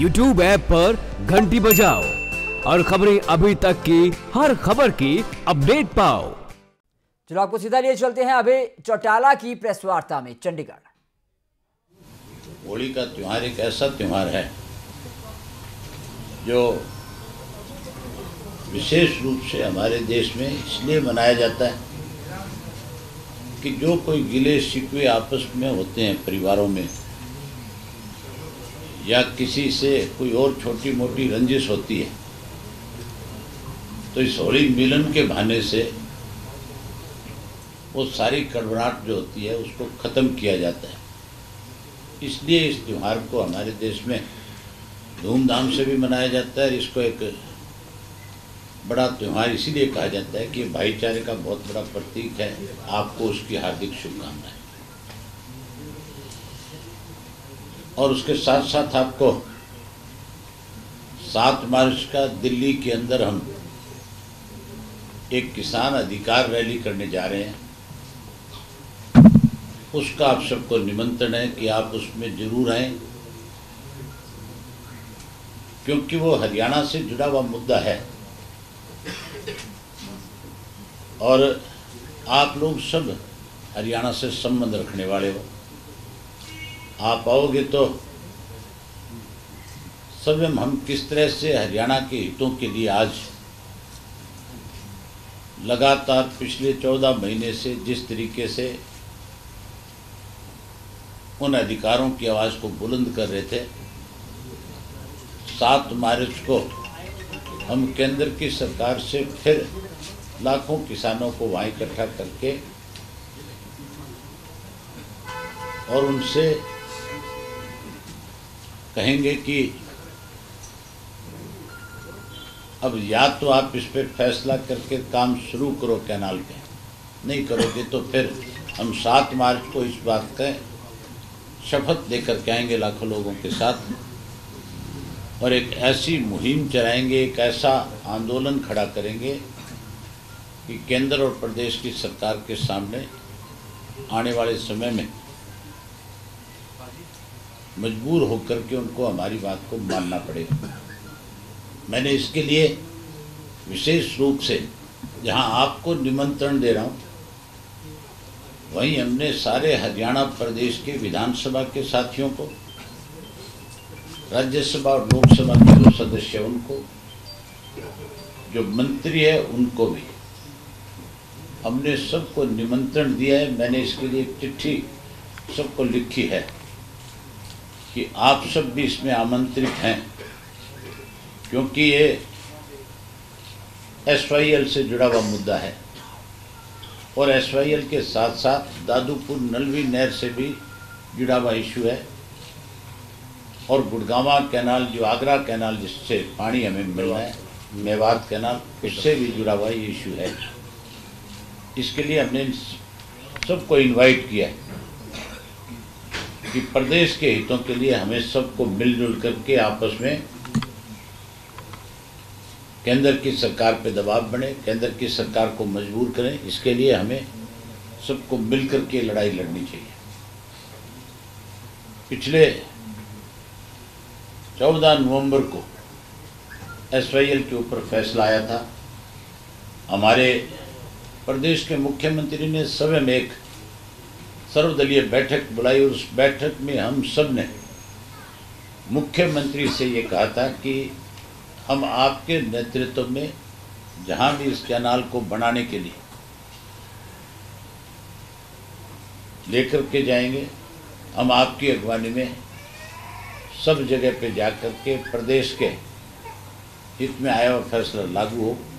YouTube app पर घंटी बजाओ और खबरें अभी तक की हर खबर की अपडेट पाओ। चलो आपको सीधा लिए चलते हैं अभी चौटाला की प्रेस वार्ता में। चंडीगढ़। होली का त्योहार एक ऐसा त्योहार है जो विशेष रूप से हमारे देश में इसलिए मनाया जाता है कि जो कोई गिले शिकवे आपस में होते हैं परिवारों में, या किसी से कोई और छोटी मोटी रंजिश होती है, तो इस होली मिलन के बहाने से वो सारी कड़बड़ाहट जो होती है उसको ख़त्म किया जाता है। इसलिए इस त्यौहार को हमारे देश में धूमधाम से भी मनाया जाता है। इसको एक बड़ा त्यौहार इसीलिए कहा जाता है कि भाईचारे का बहुत बड़ा प्रतीक है। आपको उसकी हार्दिक शुभकामनाएं। और उसके साथ साथ आपको 7 मार्च का दिल्ली के अंदर हम एक किसान अधिकार रैली करने जा रहे हैं, उसका आप सबको निमंत्रण है कि आप उसमें जरूर आएँ, क्योंकि वो हरियाणा से जुड़ा हुआ मुद्दा है। और आप लोग सब हरियाणा से संबंध रखने वाले हो, आप आओगे तो स्वयं हम किस तरह से हरियाणा के हितों के लिए आज लगातार पिछले 14 महीने से जिस तरीके से उन अधिकारों की आवाज़ को बुलंद कर रहे थे, 7 मार्च को हम केंद्र की सरकार से फिर लाखों किसानों को वहाँ इकट्ठा करके और उनसे कहेंगे कि अब या तो आप इस पर फैसला करके काम शुरू करो कैनाल पे, नहीं करोगे तो फिर हम 7 मार्च को इस बात का शपथ लेकर के आएंगे लाखों लोगों के साथ, और एक ऐसी मुहिम चलाएंगे, एक ऐसा आंदोलन खड़ा करेंगे कि केंद्र और प्रदेश की सरकार के सामने आने वाले समय में मजबूर होकर के उनको हमारी बात को मानना पड़ेगा। मैंने इसके लिए विशेष रूप से जहां आपको निमंत्रण दे रहा हूं, वहीं हमने सारे हरियाणा प्रदेश के विधानसभा के साथियों को, राज्यसभा और लोकसभा के जो सदस्य हैं उनको, जो मंत्री है उनको भी हमने सबको निमंत्रण दिया है। मैंने इसके लिए एक चिट्ठी सबको लिखी है कि आप सब भी इसमें आमंत्रित हैं, क्योंकि ये एसवाईएल से जुड़ा हुआ मुद्दा है। और एसवाईएल के साथ साथ दादूपुर नलवी नहर से भी जुड़ा हुआ इशू है, और गुड़गामा कैनाल जो आगरा कैनाल जिससे पानी हमें मिलना है, मेवात कैनाल, उससे भी जुड़ा हुआ ये इशू है। इसके लिए हमने सबको इनवाइट किया है कि प्रदेश के हितों के लिए हमें सबको मिलजुल करके आपस में केंद्र की सरकार पे दबाव बने, केंद्र की सरकार को मजबूर करें। इसके लिए हमें सबको मिलकर के लड़ाई लड़नी चाहिए। पिछले 14 नवंबर को एसवाईएल के ऊपर फैसला आया था। हमारे प्रदेश के मुख्यमंत्री ने स्वयं एक सर्वदलीय बैठक बुलाई, और उस बैठक में हम सब ने मुख्यमंत्री से ये कहा था कि हम आपके नेतृत्व में जहाँ भी इस कैनाल को बनाने के लिए लेकर के जाएंगे, हम आपकी अगवानी में सब जगह पे जाकर के प्रदेश के हित में आया हुआ फैसला लागू हो।